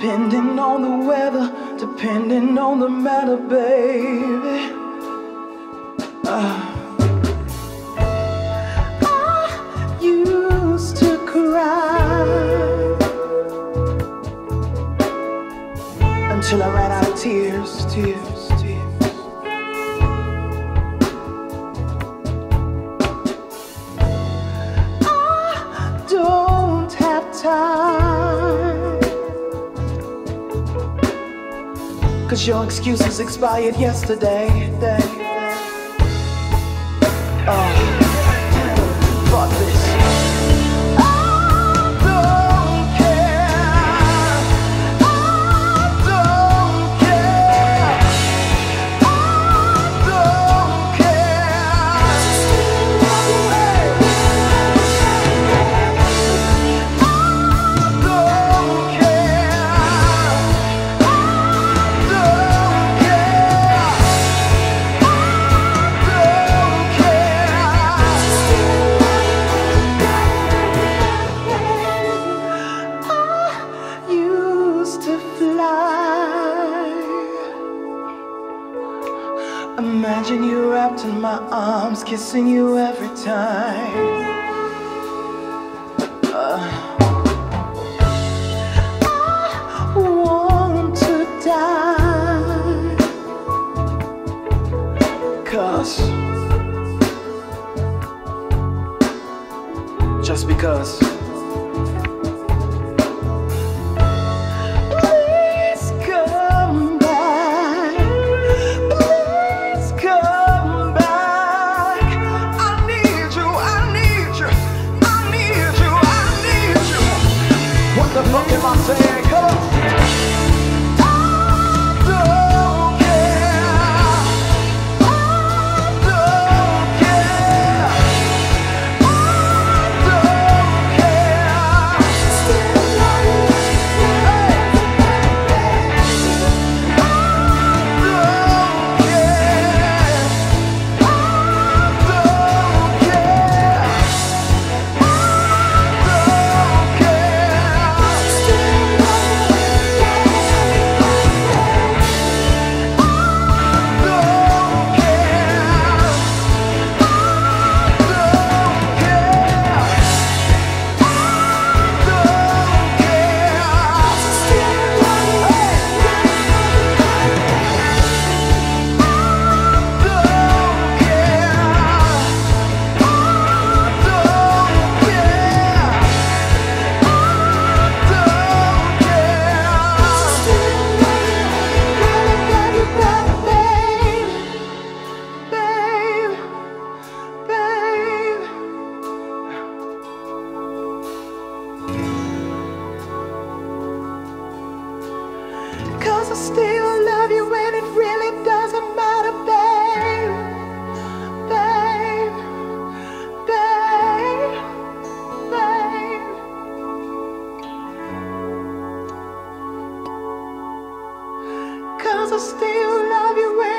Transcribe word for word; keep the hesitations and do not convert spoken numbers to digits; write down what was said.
Depending on the weather, depending on the matter, baby. uh, I used to cry until I ran out of tears, tears, tears. I don't have time, 'cause your excuses expired yesterday, day. Fuck this. I don't care. I don't care. I don't care. I don't care. Imagine you wrapped in my arms, kissing you every time. uh, I want to die, 'cause just because. What the fuck am I saying? Come on! I don't care. I don't care. I don't care. I don't care. I still love you and it really doesn't matter, babe, babe, babe, babe. 'Cause I still love you and